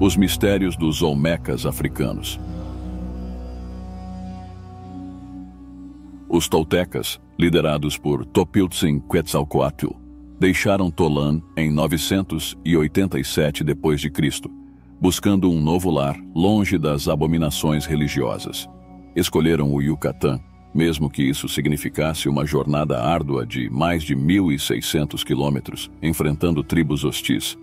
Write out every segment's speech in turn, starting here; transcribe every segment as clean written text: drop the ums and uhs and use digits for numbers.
Os mistérios dos Olmecas africanos. Os Toltecas, liderados por Topiltzin Quetzalcoatl, deixaram Tolán em 987 d.C., buscando um novo lar longe das abominações religiosas. Escolheram o Yucatán, mesmo que isso significasse uma jornada árdua de mais de 1.600 quilômetros, enfrentando tribos hostis.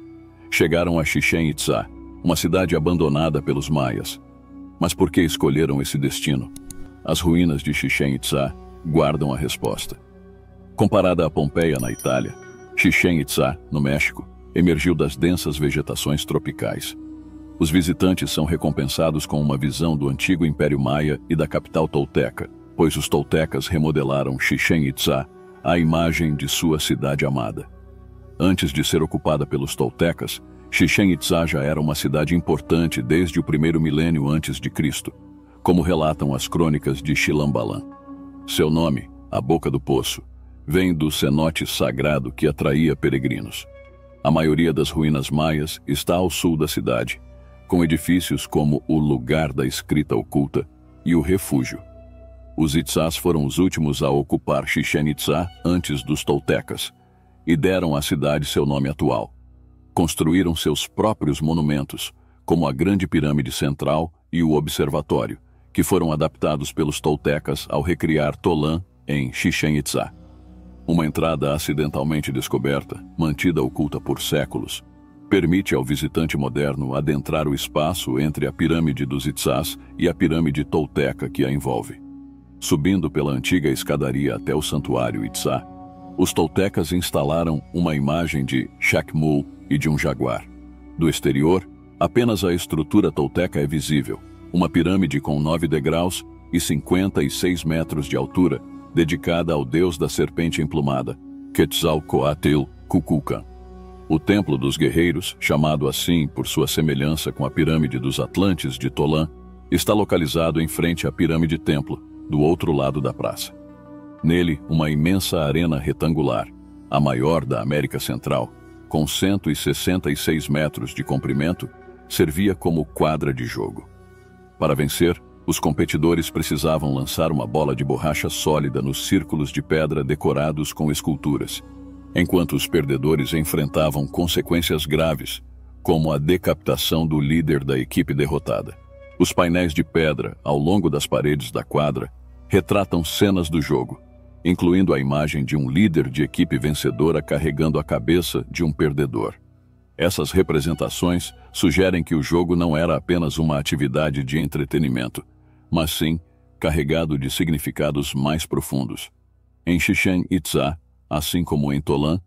Chegaram a Chichén Itzá, uma cidade abandonada pelos maias. Mas por que escolheram esse destino? As ruínas de Chichén Itzá guardam a resposta. Comparada a Pompeia na Itália, Chichén Itzá, no México, emergiu das densas vegetações tropicais. Os visitantes são recompensados com uma visão do antigo Império Maia e da capital tolteca, pois os toltecas remodelaram Chichén Itzá à imagem de sua cidade amada. Antes de ser ocupada pelos toltecas, Chichén Itzá já era uma cidade importante desde o primeiro milênio antes de Cristo, como relatam as crônicas de Chilam Balam. Seu nome, a Boca do Poço, vem do cenote sagrado que atraía peregrinos. A maioria das ruínas maias está ao sul da cidade, com edifícios como o Lugar da Escrita Oculta e o Refúgio. Os Itzás foram os últimos a ocupar Chichén Itzá antes dos toltecas, e deram à cidade seu nome atual. Construíram seus próprios monumentos, como a Grande Pirâmide Central e o Observatório, que foram adaptados pelos toltecas ao recriar Tolán em Chichén Itzá. Uma entrada acidentalmente descoberta, mantida oculta por séculos, permite ao visitante moderno adentrar o espaço entre a pirâmide dos Itzás e a pirâmide tolteca que a envolve. Subindo pela antiga escadaria até o santuário Itzá, os toltecas instalaram uma imagem de Chacmool e de um jaguar. Do exterior, apenas a estrutura tolteca é visível, uma pirâmide com 9 degraus e 56 metros de altura, dedicada ao deus da serpente emplumada, Quetzalcoatl Kukulkan. O Templo dos Guerreiros, chamado assim por sua semelhança com a Pirâmide dos Atlantes de Tolán, está localizado em frente à Pirâmide Templo, do outro lado da praça. Nele, uma imensa arena retangular, a maior da América Central, com 166 metros de comprimento, servia como quadra de jogo. Para vencer, os competidores precisavam lançar uma bola de borracha sólida nos círculos de pedra decorados com esculturas, enquanto os perdedores enfrentavam consequências graves, como a decapitação do líder da equipe derrotada. Os painéis de pedra, ao longo das paredes da quadra, retratam cenas do jogo, incluindo a imagem de um líder de equipe vencedora carregando a cabeça de um perdedor. Essas representações sugerem que o jogo não era apenas uma atividade de entretenimento, mas sim carregado de significados mais profundos. Em Chichén Itzá, assim como em Tolán,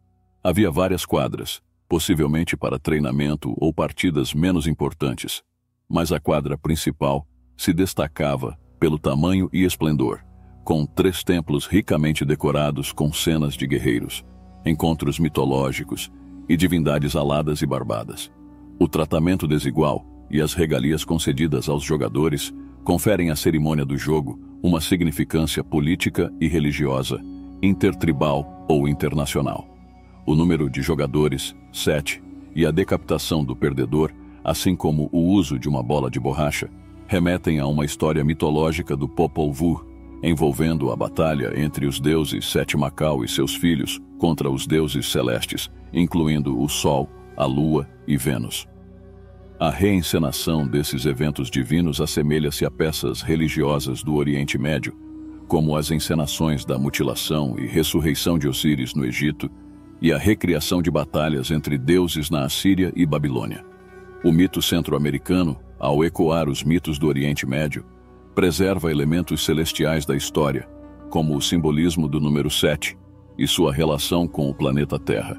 havia várias quadras, possivelmente para treinamento ou partidas menos importantes, mas a quadra principal se destacava pelo tamanho e esplendor, com 3 templos ricamente decorados com cenas de guerreiros, encontros mitológicos e divindades aladas e barbadas. O tratamento desigual e as regalias concedidas aos jogadores conferem à cerimônia do jogo uma significância política e religiosa, intertribal ou internacional. O número de jogadores, 7, e a decapitação do perdedor, assim como o uso de uma bola de borracha, remetem a uma história mitológica do Popol Vuh, envolvendo a batalha entre os deuses Sete Macal e seus filhos contra os deuses celestes, incluindo o Sol, a Lua e Vênus. A reencenação desses eventos divinos assemelha-se a peças religiosas do Oriente Médio, como as encenações da mutilação e ressurreição de Osíris no Egito e a recriação de batalhas entre deuses na Assíria e Babilônia. O mito centro-americano, ao ecoar os mitos do Oriente Médio, preserva elementos celestiais da história, como o simbolismo do número 7 e sua relação com o planeta Terra.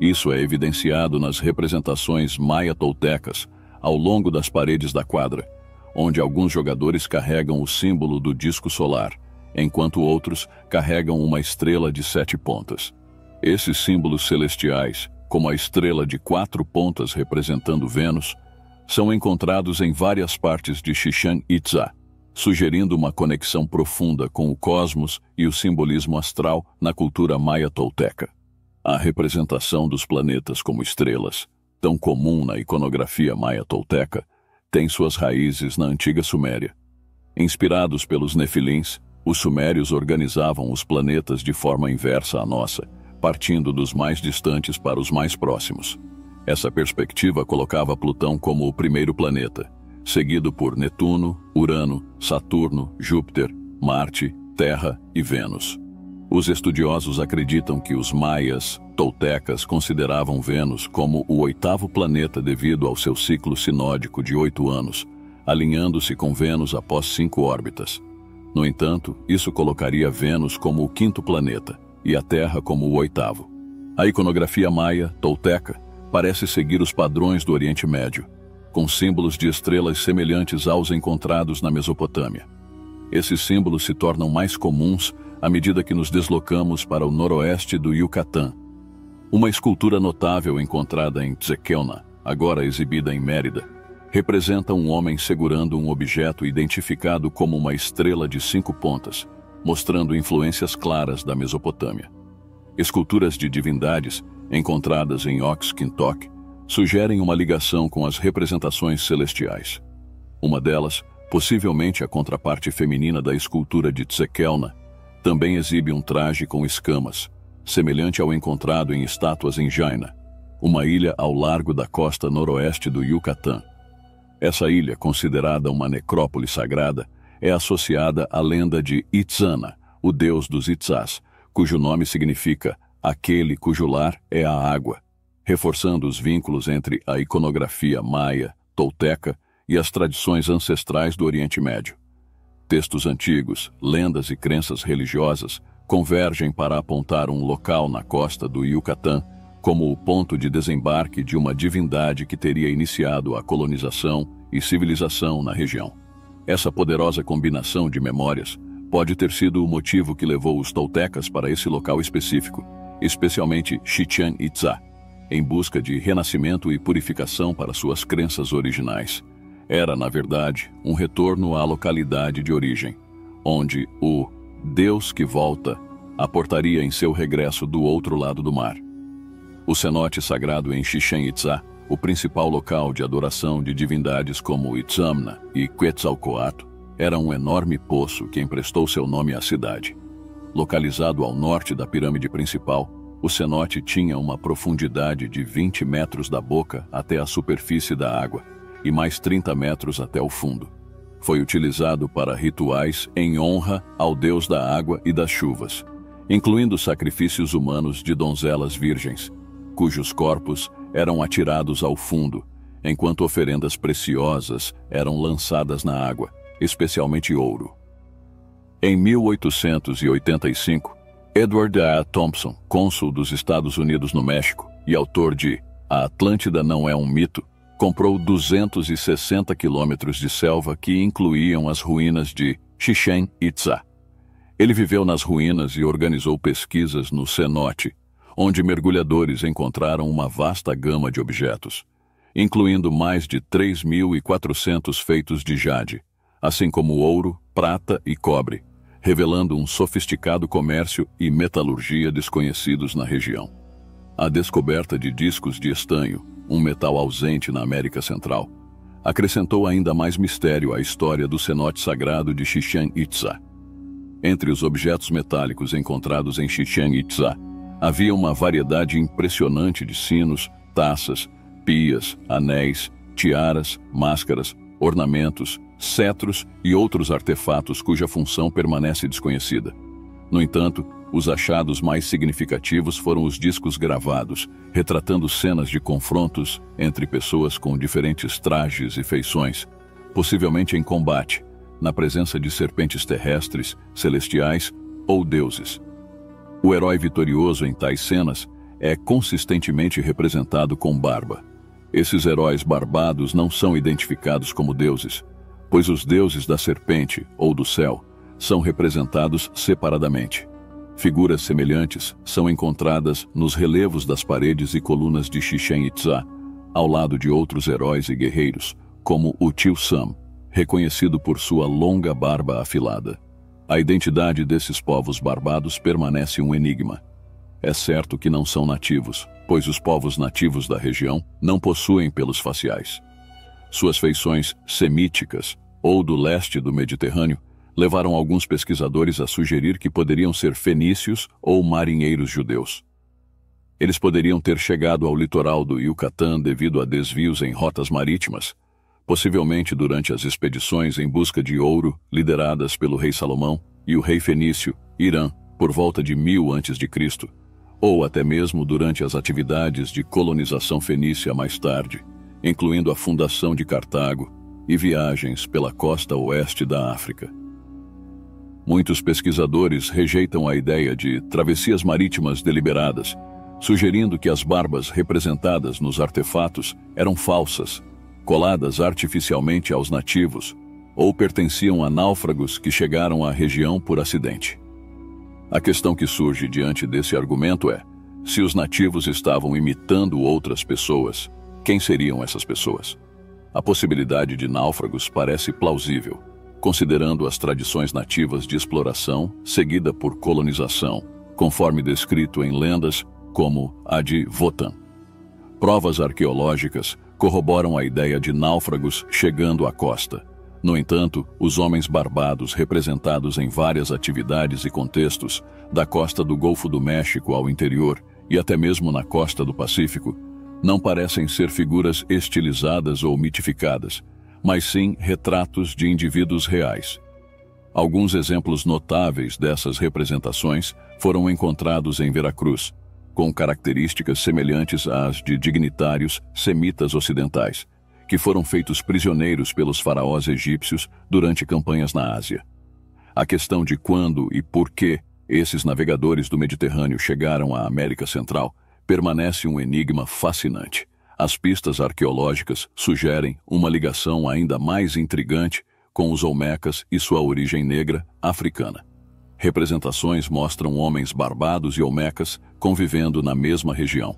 Isso é evidenciado nas representações maia-toltecas ao longo das paredes da quadra, onde alguns jogadores carregam o símbolo do disco solar, enquanto outros carregam uma estrela de 7 pontas. Esses símbolos celestiais, como a estrela de 4 pontas representando Vênus, são encontrados em várias partes de Chichén Itzá, sugerindo uma conexão profunda com o cosmos e o simbolismo astral na cultura maia-tolteca. A representação dos planetas como estrelas tão comum na iconografia maia-tolteca, tem suas raízes na antiga Suméria. Inspirados pelos nefilins, os sumérios organizavam os planetas de forma inversa à nossa, partindo dos mais distantes para os mais próximos. Essa perspectiva colocava Plutão como o primeiro planeta, seguido por Netuno, Urano, Saturno, Júpiter, Marte, Terra e Vênus. Os estudiosos acreditam que os maias, toltecas, consideravam Vênus como o oitavo planeta devido ao seu ciclo sinódico de 8 anos, alinhando-se com Vênus após 5 órbitas. No entanto, isso colocaria Vênus como o 5º planeta e a Terra como o 8º. A iconografia maia, tolteca, parece seguir os padrões do Oriente Médio, com símbolos de estrelas semelhantes aos encontrados na Mesopotâmia. Esses símbolos se tornam mais comuns à medida que nos deslocamos para o noroeste do Yucatán. Uma escultura notável encontrada em Tzekelná, agora exibida em Mérida, representa um homem segurando um objeto identificado como uma estrela de 5 pontas, mostrando influências claras da Mesopotâmia. Esculturas de divindades, encontradas em Oxkintok, sugerem uma ligação com as representações celestiais. Uma delas, possivelmente a contraparte feminina da escultura de Tzekelná, também exibe um traje com escamas, semelhante ao encontrado em estátuas em Jaina, uma ilha ao largo da costa noroeste do Yucatán. Essa ilha, considerada uma necrópole sagrada, é associada à lenda de Itzamna, o deus dos Itzás, cujo nome significa aquele cujo lar é a água, reforçando os vínculos entre a iconografia maia, tolteca e as tradições ancestrais do Oriente Médio. Textos antigos, lendas e crenças religiosas convergem para apontar um local na costa do Yucatán como o ponto de desembarque de uma divindade que teria iniciado a colonização e civilização na região. Essa poderosa combinação de memórias pode ter sido o motivo que levou os toltecas para esse local específico, especialmente Chichén Itzá, em busca de renascimento e purificação para suas crenças originais. Era, na verdade, um retorno à localidade de origem, onde o Deus que volta aportaria em seu regresso do outro lado do mar. O cenote sagrado em Chichén Itzá, o principal local de adoração de divindades como Itzamna e Quetzalcoatl, era um enorme poço que emprestou seu nome à cidade. Localizado ao norte da pirâmide principal, o cenote tinha uma profundidade de 20 metros da boca até a superfície da água, e mais 30 metros até o fundo. Foi utilizado para rituais em honra ao deus da água e das chuvas, incluindo sacrifícios humanos de donzelas virgens, cujos corpos eram atirados ao fundo, enquanto oferendas preciosas eram lançadas na água, especialmente ouro. Em 1885, Edward A. Thompson, cônsul dos Estados Unidos no México e autor de A Atlântida Não É um Mito, comprou 260 quilômetros de selva que incluíam as ruínas de Chichén Itzá. Ele viveu nas ruínas e organizou pesquisas no cenote, onde mergulhadores encontraram uma vasta gama de objetos, incluindo mais de 3.400 feitos de jade, assim como ouro, prata e cobre, revelando um sofisticado comércio e metalurgia desconhecidos na região. A descoberta de discos de estanho, um metal ausente na América Central, acrescentou ainda mais mistério à história do cenote sagrado de Chichén Itzá. Entre os objetos metálicos encontrados em Chichén Itzá, havia uma variedade impressionante de sinos, taças, pias, anéis, tiaras, máscaras, ornamentos, cetros e outros artefatos cuja função permanece desconhecida. No entanto, os achados mais significativos foram os discos gravados, retratando cenas de confrontos entre pessoas com diferentes trajes e feições, possivelmente em combate, na presença de serpentes terrestres, celestiais ou deuses. O herói vitorioso em tais cenas é consistentemente representado com barba. Esses heróis barbados não são identificados como deuses, pois os deuses da serpente ou do céu são representados separadamente. Figuras semelhantes são encontradas nos relevos das paredes e colunas de Chichén Itzá, ao lado de outros heróis e guerreiros, como o Tio Sam, reconhecido por sua longa barba afilada. A identidade desses povos barbados permanece um enigma. É certo que não são nativos, pois os povos nativos da região não possuem pelos faciais. Suas feições semíticas, ou do leste do Mediterrâneo, levaram alguns pesquisadores a sugerir que poderiam ser fenícios ou marinheiros judeus. Eles poderiam ter chegado ao litoral do Yucatán devido a desvios em rotas marítimas, possivelmente durante as expedições em busca de ouro lideradas pelo rei Salomão e o rei fenício Hirã por volta de 1000 a.C., ou até mesmo durante as atividades de colonização fenícia mais tarde, incluindo a fundação de Cartago e viagens pela costa oeste da África. Muitos pesquisadores rejeitam a ideia de travessias marítimas deliberadas, sugerindo que as barbas representadas nos artefatos eram falsas, coladas artificialmente aos nativos, ou pertenciam a náufragos que chegaram à região por acidente. A questão que surge diante desse argumento é: se os nativos estavam imitando outras pessoas, quem seriam essas pessoas? A possibilidade de náufragos parece plausível, considerando as tradições nativas de exploração seguida por colonização, conforme descrito em lendas como a de Votan. Provas arqueológicas corroboram a ideia de náufragos chegando à costa. No entanto, os homens barbados representados em várias atividades e contextos, da costa do Golfo do México ao interior e até mesmo na costa do Pacífico, não parecem ser figuras estilizadas ou mitificadas, mas sim retratos de indivíduos reais. Alguns exemplos notáveis dessas representações foram encontrados em Veracruz, com características semelhantes às de dignitários semitas ocidentais, que foram feitos prisioneiros pelos faraós egípcios durante campanhas na Ásia. A questão de quando e por que esses navegadores do Mediterrâneo chegaram à América Central permanece um enigma fascinante. As pistas arqueológicas sugerem uma ligação ainda mais intrigante com os Olmecas e sua origem negra africana. Representações mostram homens barbados e Olmecas convivendo na mesma região,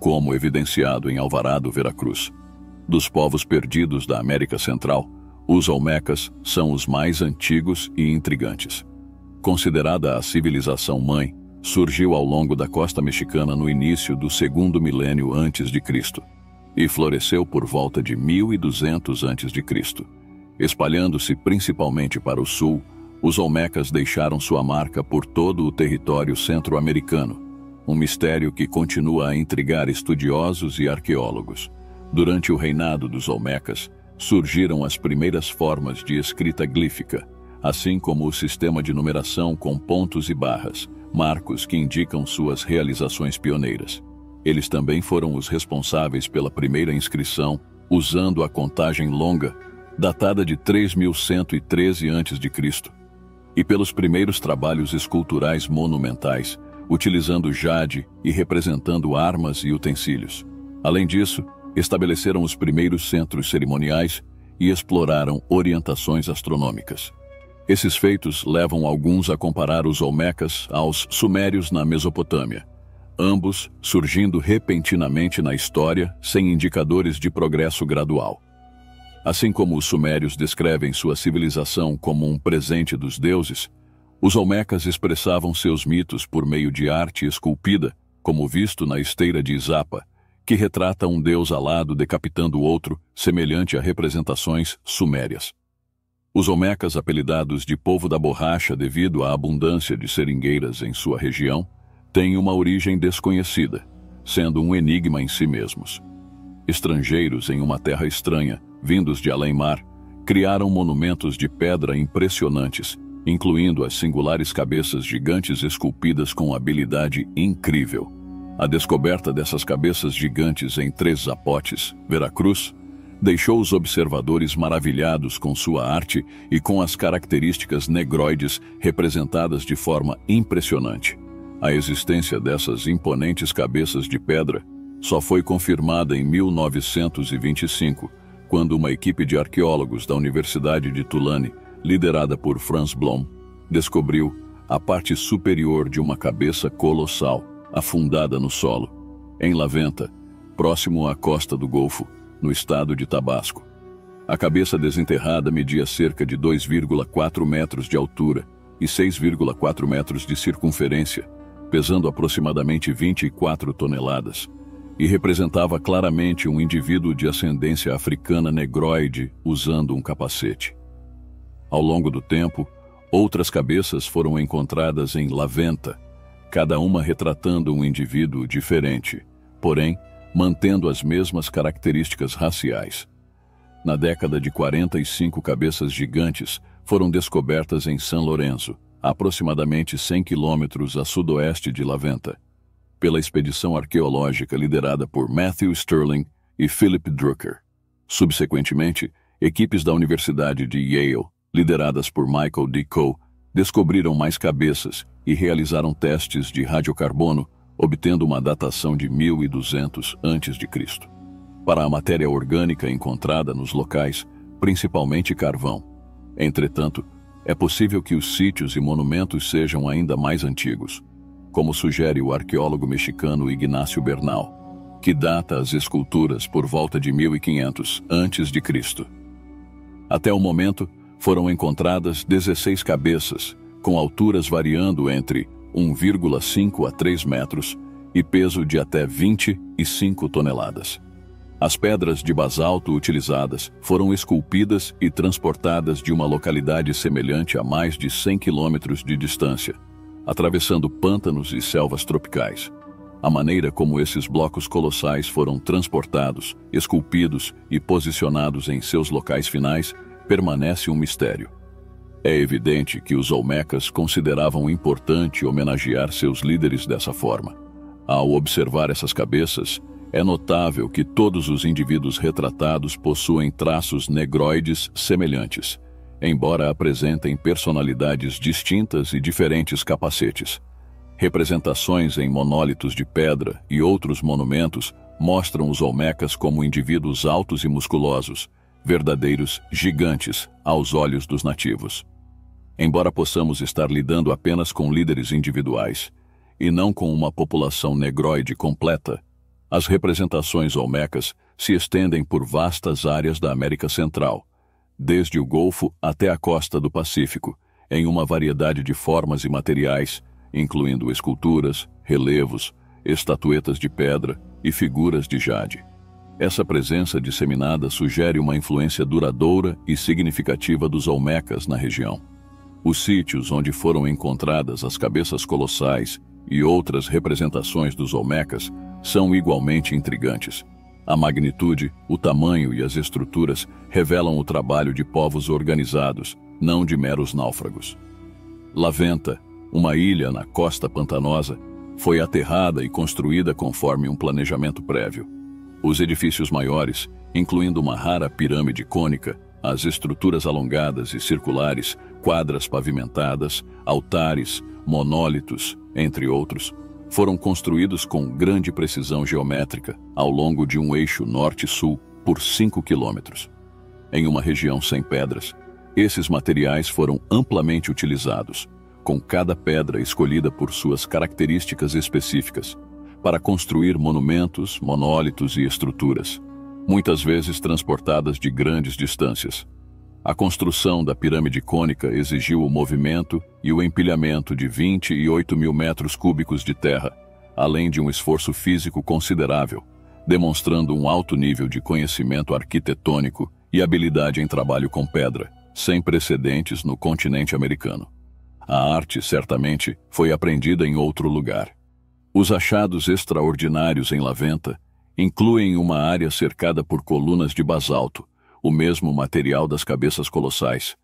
como evidenciado em Alvarado, Veracruz. Dos povos perdidos da América Central, os Olmecas são os mais antigos e intrigantes. Considerada a civilização mãe, surgiu ao longo da costa mexicana no início do 2º milênio antes de Cristo e floresceu por volta de 1200 antes de Cristo. Espalhando-se principalmente para o sul, os Olmecas deixaram sua marca por todo o território centro-americano, um mistério que continua a intrigar estudiosos e arqueólogos. Durante o reinado dos Olmecas, surgiram as primeiras formas de escrita glífica, assim como o sistema de numeração com pontos e barras, marcos que indicam suas realizações pioneiras. Eles também foram os responsáveis pela primeira inscrição, usando a contagem longa, datada de 3113 a.C., e pelos primeiros trabalhos esculturais monumentais, utilizando jade e representando armas e utensílios. Além disso, estabeleceram os primeiros centros cerimoniais e exploraram orientações astronômicas. Esses feitos levam alguns a comparar os Olmecas aos sumérios na Mesopotâmia, ambos surgindo repentinamente na história sem indicadores de progresso gradual. Assim como os sumérios descrevem sua civilização como um presente dos deuses, os Olmecas expressavam seus mitos por meio de arte esculpida, como visto na esteira de Izapa, que retrata um deus alado decapitando outro, semelhante a representações sumérias. Os Olmecas, apelidados de povo da borracha devido à abundância de seringueiras em sua região, têm uma origem desconhecida, sendo um enigma em si mesmos. Estrangeiros em uma terra estranha, vindos de além-mar, criaram monumentos de pedra impressionantes, incluindo as singulares cabeças gigantes esculpidas com habilidade incrível. A descoberta dessas cabeças gigantes em Três Zapotes, Veracruz, deixou os observadores maravilhados com sua arte e com as características negroides representadas de forma impressionante. A existência dessas imponentes cabeças de pedra só foi confirmada em 1925, quando uma equipe de arqueólogos da Universidade de Tulane, liderada por Franz Blom, descobriu a parte superior de uma cabeça colossal afundada no solo, em La Venta, próximo à costa do Golfo, no estado de Tabasco. A cabeça desenterrada media cerca de 2,4 metros de altura e 6,4 metros de circunferência, pesando aproximadamente 24 toneladas, e representava claramente um indivíduo de ascendência africana negroide usando um capacete. Ao longo do tempo, outras cabeças foram encontradas em La Venta, cada uma retratando um indivíduo diferente, porém mantendo as mesmas características raciais. Na década de 45, cabeças gigantes foram descobertas em San Lorenzo, aproximadamente 100 quilômetros a sudoeste de La Venta, pela expedição arqueológica liderada por Matthew Sterling e Philip Drucker. Subsequentemente, equipes da Universidade de Yale, lideradas por Michael D. Coe, descobriram mais cabeças e realizaram testes de radiocarbono, obtendo uma datação de 1200 a.C. para a matéria orgânica encontrada nos locais, principalmente carvão. Entretanto, é possível que os sítios e monumentos sejam ainda mais antigos, como sugere o arqueólogo mexicano Ignacio Bernal, que data as esculturas por volta de 1500 a.C. Até o momento, foram encontradas 16 cabeças, com alturas variando entre 1,5 a 3 metros e peso de até 25 toneladas. As pedras de basalto utilizadas foram esculpidas e transportadas de uma localidade semelhante a mais de 100 quilômetros de distância, atravessando pântanos e selvas tropicais. A maneira como esses blocos colossais foram transportados, esculpidos e posicionados em seus locais finais permanece um mistério. É evidente que os Olmecas consideravam importante homenagear seus líderes dessa forma. Ao observar essas cabeças, é notável que todos os indivíduos retratados possuem traços negroides semelhantes, embora apresentem personalidades distintas e diferentes capacetes. Representações em monólitos de pedra e outros monumentos mostram os Olmecas como indivíduos altos e musculosos, verdadeiros gigantes aos olhos dos nativos. Embora possamos estar lidando apenas com líderes individuais, e não com uma população negroide completa, as representações olmecas se estendem por vastas áreas da América Central, desde o Golfo até a costa do Pacífico, em uma variedade de formas e materiais, incluindo esculturas, relevos, estatuetas de pedra e figuras de jade. Essa presença disseminada sugere uma influência duradoura e significativa dos Olmecas na região. Os sítios onde foram encontradas as cabeças colossais e outras representações dos Olmecas são igualmente intrigantes. A magnitude, o tamanho e as estruturas revelam o trabalho de povos organizados, não de meros náufragos. La Venta, uma ilha na costa pantanosa, foi aterrada e construída conforme um planejamento prévio. Os edifícios maiores, incluindo uma rara pirâmide cônica, as estruturas alongadas e circulares, quadras pavimentadas, altares, monólitos, entre outros, foram construídos com grande precisão geométrica ao longo de um eixo norte-sul por 5 quilômetros. Em uma região sem pedras, esses materiais foram amplamente utilizados, com cada pedra escolhida por suas características específicas, para construir monumentos, monólitos e estruturas, muitas vezes transportadas de grandes distâncias. A construção da pirâmide cônica exigiu o movimento e o empilhamento de 28.000 metros cúbicos de terra, além de um esforço físico considerável, demonstrando um alto nível de conhecimento arquitetônico e habilidade em trabalho com pedra, sem precedentes no continente americano. A arte, certamente, foi aprendida em outro lugar. Os achados extraordinários em La Venta incluem uma área cercada por colunas de basalto, o mesmo material das cabeças colossais,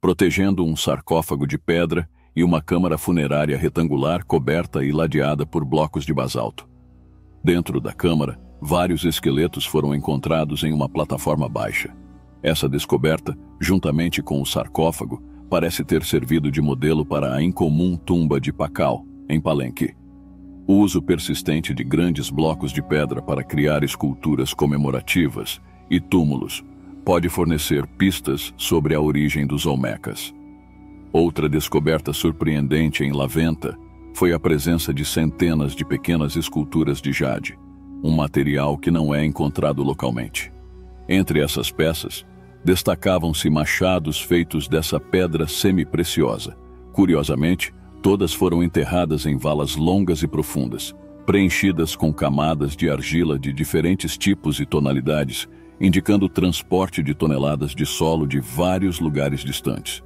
protegendo um sarcófago de pedra e uma câmara funerária retangular coberta e ladeada por blocos de basalto. Dentro da câmara, vários esqueletos foram encontrados em uma plataforma baixa. Essa descoberta, juntamente com o sarcófago, parece ter servido de modelo para a incomum tumba de Pakal, em Palenque. O uso persistente de grandes blocos de pedra para criar esculturas comemorativas e túmulos pode fornecer pistas sobre a origem dos Olmecas. Outra descoberta surpreendente em La Venta foi a presença de centenas de pequenas esculturas de jade, um material que não é encontrado localmente. Entre essas peças, destacavam-se machados feitos dessa pedra semi-preciosa, curiosamente Todas foram enterradas em valas longas e profundas, preenchidas com camadas de argila de diferentes tipos e tonalidades, indicando o transporte de toneladas de solo de vários lugares distantes.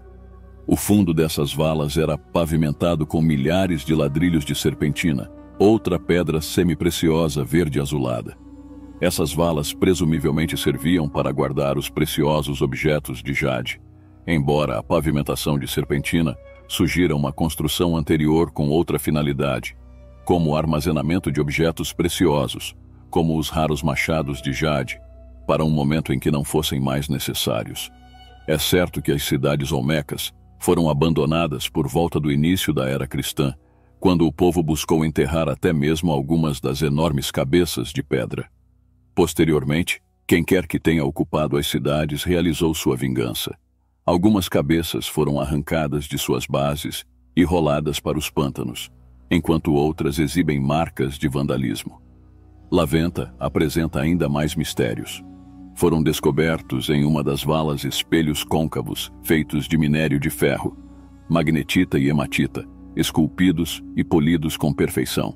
O fundo dessas valas era pavimentado com milhares de ladrilhos de serpentina, outra pedra semipreciosa verde-azulada. Essas valas presumivelmente serviam para guardar os preciosos objetos de jade, embora a pavimentação de serpentina sugira uma construção anterior com outra finalidade, como o armazenamento de objetos preciosos, como os raros machados de jade, para um momento em que não fossem mais necessários. É certo que as cidades olmecas foram abandonadas por volta do início da era cristã, quando o povo buscou enterrar até mesmo algumas das enormes cabeças de pedra. Posteriormente, quem quer que tenha ocupado as cidades realizou sua vingança. Algumas cabeças foram arrancadas de suas bases e roladas para os pântanos, enquanto outras exibem marcas de vandalismo. La Venta apresenta ainda mais mistérios. Foram descobertos em uma das valas espelhos côncavos feitos de minério de ferro, magnetita e hematita, esculpidos e polidos com perfeição.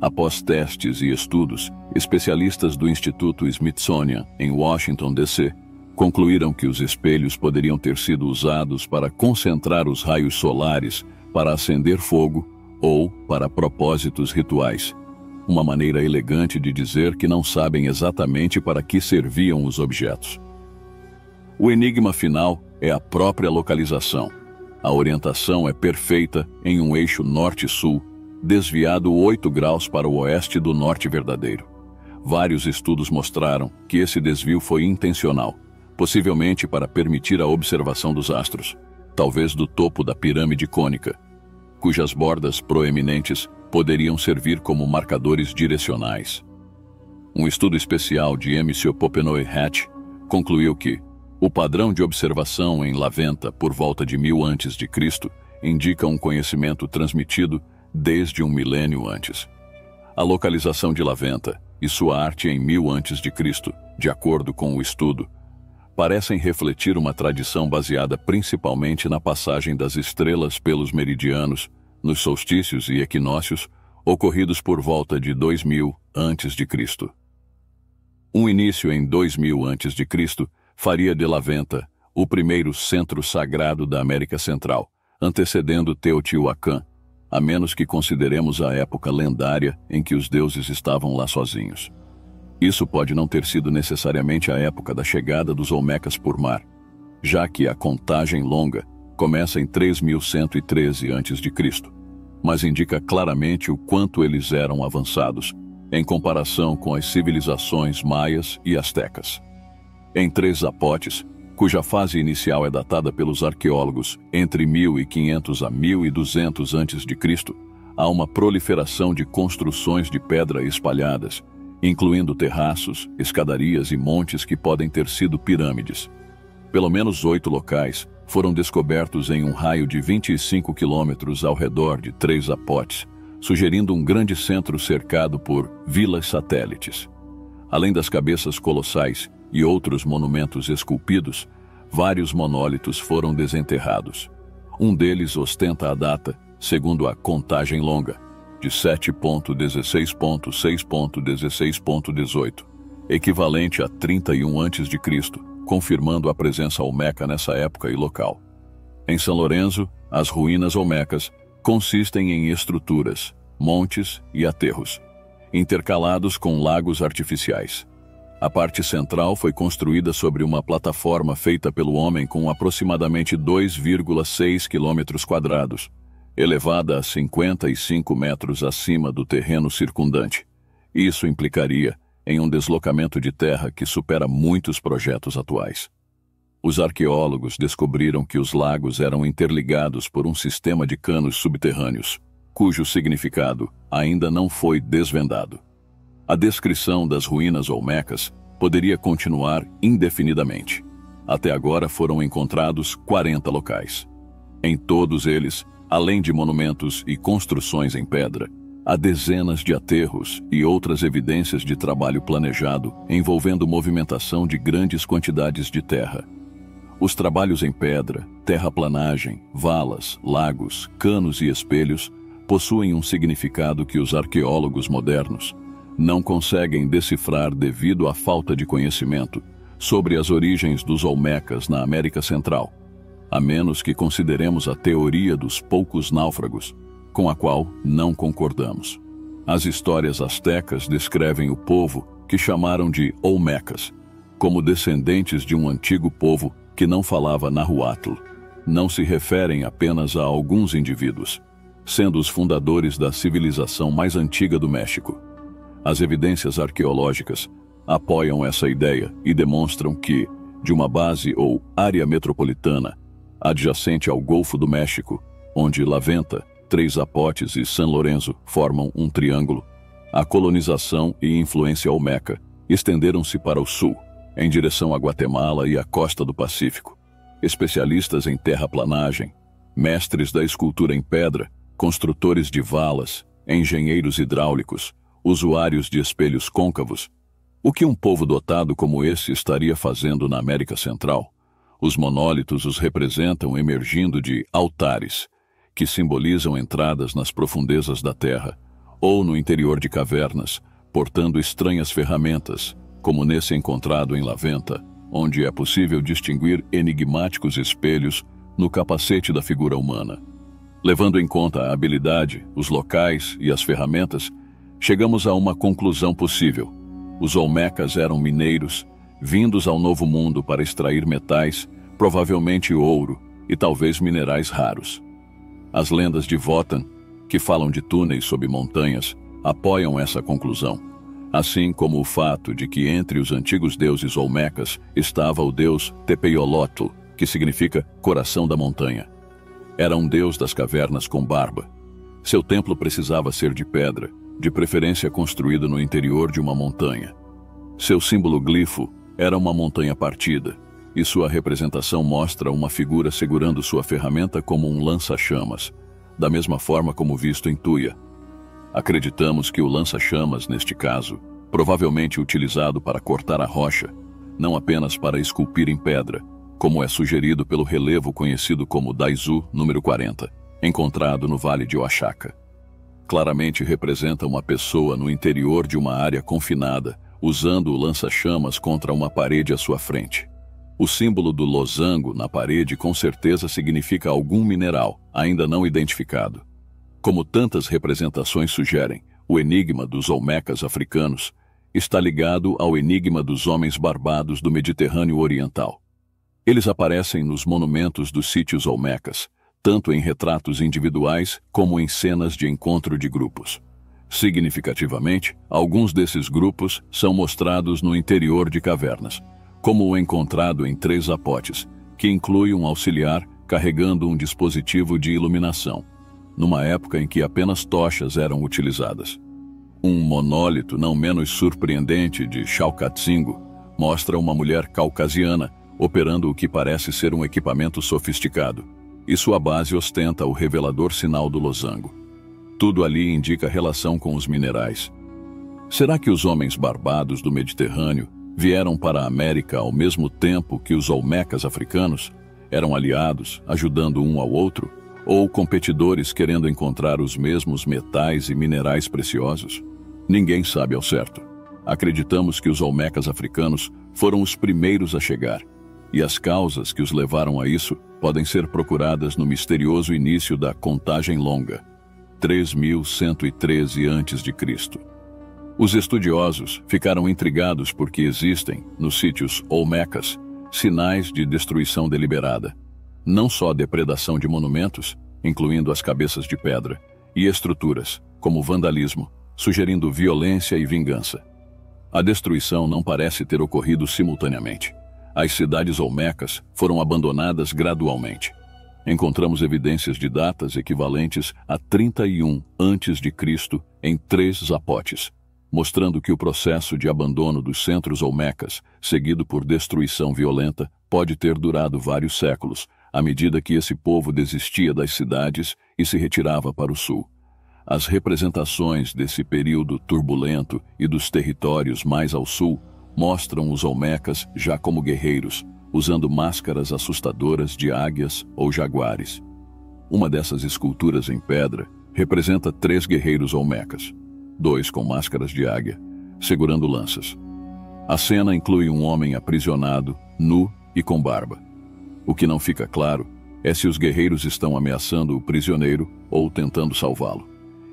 Após testes e estudos, especialistas do Instituto Smithsonian, em Washington, D.C., concluíram que os espelhos poderiam ter sido usados para concentrar os raios solares, para acender fogo ou para propósitos rituais. Uma maneira elegante de dizer que não sabem exatamente para que serviam os objetos. O enigma final é a própria localização. A orientação é perfeita em um eixo norte-sul, desviado 8 graus para o oeste do norte verdadeiro. Vários estudos mostraram que esse desvio foi intencional, possivelmente para permitir a observação dos astros, talvez do topo da pirâmide cônica, cujas bordas proeminentes poderiam servir como marcadores direcionais. Um estudo especial de M. Popenoe Hatch concluiu que o padrão de observação em La Venta por volta de 1000 a.C. indica um conhecimento transmitido desde um milênio antes. A localização de La Venta e sua arte em 1000 a.C., de acordo com o estudo, parecem refletir uma tradição baseada principalmente na passagem das estrelas pelos meridianos, nos solstícios e equinócios, ocorridos por volta de 2000 a.C. Um início em 2000 a.C. faria de La Venta o primeiro centro sagrado da América Central, antecedendo Teotihuacan, a menos que consideremos a época lendária em que os deuses estavam lá sozinhos. Isso pode não ter sido necessariamente a época da chegada dos Olmecas por mar, já que a contagem longa começa em 3113 a.C., mas indica claramente o quanto eles eram avançados, em comparação com as civilizações maias e astecas. Em Três Zapotes, cuja fase inicial é datada pelos arqueólogos entre 1500 a 1200 a.C., há uma proliferação de construções de pedra espalhadas, incluindo terraços, escadarias e montes que podem ter sido pirâmides. Pelo menos 8 locais foram descobertos em um raio de 25 quilômetros ao redor de Três Zapotes, sugerindo um grande centro cercado por vilas satélites. Além das cabeças colossais e outros monumentos esculpidos, vários monólitos foram desenterrados. Um deles ostenta a data, segundo a contagem longa, de 7.16.6.16.18, equivalente a 31 a.C., confirmando a presença olmeca nessa época e local. Em San Lorenzo, as ruínas olmecas consistem em estruturas, montes e aterros, intercalados com lagos artificiais. A parte central foi construída sobre uma plataforma feita pelo homem com aproximadamente 2,6 km², elevada a 55 metros acima do terreno circundante. Isso implicaria em um deslocamento de terra que supera muitos projetos atuais. Os arqueólogos descobriram que os lagos eram interligados por um sistema de canos subterrâneos, cujo significado ainda não foi desvendado. A descrição das ruínas olmecas poderia continuar indefinidamente. Até agora foram encontrados 40 locais. Em todos eles, além de monumentos e construções em pedra, há dezenas de aterros e outras evidências de trabalho planejado envolvendo movimentação de grandes quantidades de terra. Os trabalhos em pedra, terraplanagem, valas, lagos, canos e espelhos possuem um significado que os arqueólogos modernos não conseguem decifrar devido à falta de conhecimento sobre as origens dos Olmecas na América Central, a menos que consideremos a teoria dos poucos náufragos, com a qual não concordamos. As histórias astecas descrevem o povo que chamaram de Olmecas como descendentes de um antigo povo que não falava náhuatl. Não se referem apenas a alguns indivíduos, sendo os fundadores da civilização mais antiga do México. As evidências arqueológicas apoiam essa ideia e demonstram que, de uma base ou área metropolitana, adjacente ao Golfo do México, onde La Venta, Três Zapotes e San Lorenzo formam um triângulo, a colonização e influência olmeca estenderam-se para o sul, em direção a Guatemala e a costa do Pacífico. Especialistas em terraplanagem, mestres da escultura em pedra, construtores de valas, engenheiros hidráulicos, usuários de espelhos côncavos. O que um povo dotado como esse estaria fazendo na América Central? Os monólitos os representam emergindo de altares, que simbolizam entradas nas profundezas da terra, ou no interior de cavernas, portando estranhas ferramentas, como nesse encontrado em La Venta, onde é possível distinguir enigmáticos espelhos no capacete da figura humana. Levando em conta a habilidade, os locais e as ferramentas, chegamos a uma conclusão possível. Os Olmecas eram mineiros, vindos ao Novo Mundo para extrair metais, provavelmente ouro e talvez minerais raros. As lendas de Votan, que falam de túneis sob montanhas, apoiam essa conclusão, assim como o fato de que entre os antigos deuses Olmecas estava o deus Tepeyolotl, que significa coração da montanha. Era um deus das cavernas com barba. Seu templo precisava ser de pedra, de preferência construído no interior de uma montanha. Seu símbolo glifo era uma montanha partida, e sua representação mostra uma figura segurando sua ferramenta como um lança-chamas, da mesma forma como visto em Tuya. Acreditamos que o lança-chamas, neste caso, provavelmente utilizado para cortar a rocha, não apenas para esculpir em pedra, como é sugerido pelo relevo conhecido como Daizu número 40, encontrado no Vale de Oaxaca. Claramente representa uma pessoa no interior de uma área confinada, usando o lança-chamas contra uma parede à sua frente. O símbolo do losango na parede com certeza significa algum mineral, ainda não identificado. Como tantas representações sugerem, o enigma dos Olmecas africanos está ligado ao enigma dos homens barbados do Mediterrâneo Oriental. Eles aparecem nos monumentos dos sítios Olmecas, tanto em retratos individuais como em cenas de encontro de grupos. Significativamente, alguns desses grupos são mostrados no interior de cavernas, como o encontrado em Três Zapotes, que inclui um auxiliar carregando um dispositivo de iluminação, numa época em que apenas tochas eram utilizadas. Um monólito não menos surpreendente de Chalcatzingo mostra uma mulher caucasiana operando o que parece ser um equipamento sofisticado, e sua base ostenta o revelador sinal do losango. Tudo ali indica relação com os minerais. Será que os homens barbados do Mediterrâneo vieram para a América ao mesmo tempo que os Olmecas africanos? Eram aliados, ajudando um ao outro, ou competidores querendo encontrar os mesmos metais e minerais preciosos? Ninguém sabe ao certo. Acreditamos que os Olmecas africanos foram os primeiros a chegar, e as causas que os levaram a isso podem ser procuradas no misterioso início da contagem longa, 3113 a.C. Os estudiosos ficaram intrigados porque existem, nos sítios Olmecas, sinais de destruição deliberada, não só depredação de monumentos, incluindo as cabeças de pedra, e estruturas, como vandalismo, sugerindo violência e vingança. A destruição não parece ter ocorrido simultaneamente. As cidades Olmecas foram abandonadas gradualmente. Encontramos evidências de datas equivalentes a 31 a.C. em Três Zapotes, mostrando que o processo de abandono dos centros Olmecas, seguido por destruição violenta, pode ter durado vários séculos, à medida que esse povo desistia das cidades e se retirava para o sul. As representações desse período turbulento e dos territórios mais ao sul mostram os Olmecas já como guerreiros, usando máscaras assustadoras de águias ou jaguares. Uma dessas esculturas em pedra representa 3 guerreiros olmecas, 2 com máscaras de águia, segurando lanças. A cena inclui um homem aprisionado, nu e com barba. O que não fica claro é se os guerreiros estão ameaçando o prisioneiro ou tentando salvá-lo.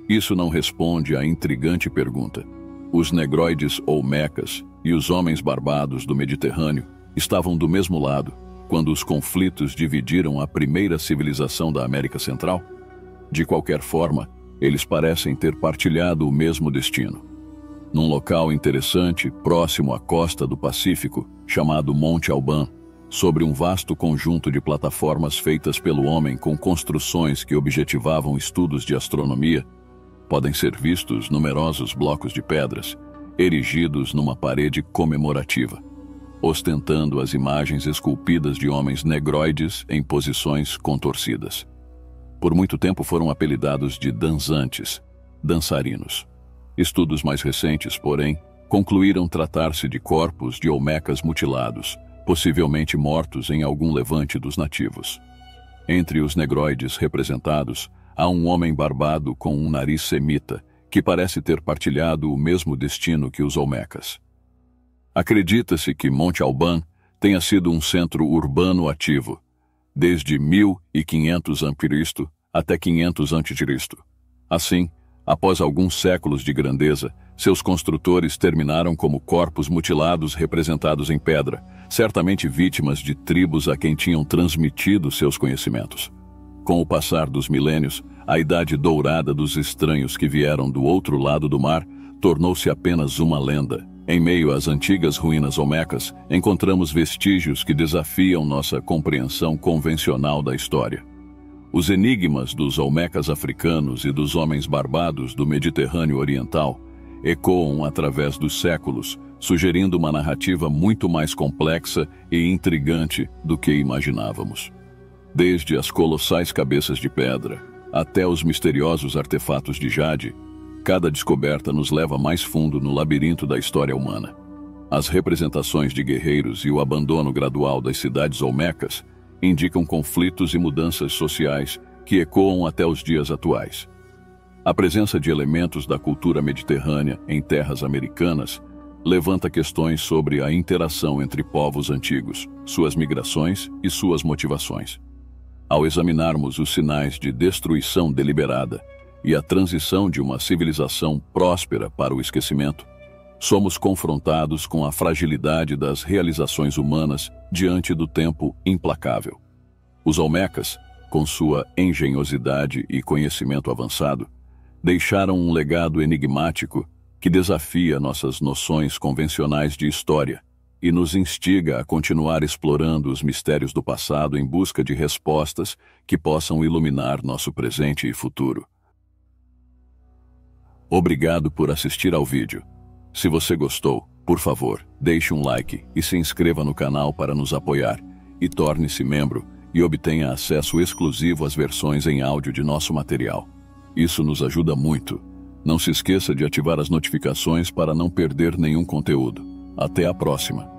Isso não responde à intrigante pergunta. Os negroides olmecas e os homens barbados do Mediterrâneo estavam do mesmo lado quando os conflitos dividiram a primeira civilização da América Central? De qualquer forma, eles parecem ter partilhado o mesmo destino. Num local interessante, próximo à costa do Pacífico, chamado Monte Albán, sobre um vasto conjunto de plataformas feitas pelo homem com construções que objetivavam estudos de astronomia, podem ser vistos numerosos blocos de pedras, erigidos numa parede comemorativa, ostentando as imagens esculpidas de homens negroides em posições contorcidas. Por muito tempo foram apelidados de dançantes, dançarinos. Estudos mais recentes, porém, concluíram tratar-se de corpos de olmecas mutilados, possivelmente mortos em algum levante dos nativos. Entre os negroides representados, há um homem barbado com um nariz semita, que parece ter partilhado o mesmo destino que os olmecas. Acredita-se que Monte Albán tenha sido um centro urbano ativo, desde 1500 a.C. até 500 a.C. Assim, após alguns séculos de grandeza, seus construtores terminaram como corpos mutilados representados em pedra, certamente vítimas de tribos a quem tinham transmitido seus conhecimentos. Com o passar dos milênios, a idade dourada dos estranhos que vieram do outro lado do mar tornou-se apenas uma lenda. Em meio às antigas ruínas olmecas, encontramos vestígios que desafiam nossa compreensão convencional da história. Os enigmas dos olmecas africanos e dos homens barbados do Mediterrâneo Oriental ecoam através dos séculos, sugerindo uma narrativa muito mais complexa e intrigante do que imaginávamos. Desde as colossais cabeças de pedra até os misteriosos artefatos de jade, cada descoberta nos leva mais fundo no labirinto da história humana. As representações de guerreiros e o abandono gradual das cidades olmecas indicam conflitos e mudanças sociais que ecoam até os dias atuais. A presença de elementos da cultura mediterrânea em terras americanas levanta questões sobre a interação entre povos antigos, suas migrações e suas motivações. Ao examinarmos os sinais de destruição deliberada e a transição de uma civilização próspera para o esquecimento, somos confrontados com a fragilidade das realizações humanas diante do tempo implacável. Os olmecas, com sua engenhosidade e conhecimento avançado, deixaram um legado enigmático que desafia nossas noções convencionais de história e nos instiga a continuar explorando os mistérios do passado em busca de respostas que possam iluminar nosso presente e futuro. Obrigado por assistir ao vídeo. Se você gostou, por favor, deixe um like e se inscreva no canal para nos apoiar, e torne-se membro e obtenha acesso exclusivo às versões em áudio de nosso material. Isso nos ajuda muito. Não se esqueça de ativar as notificações para não perder nenhum conteúdo. Até a próxima!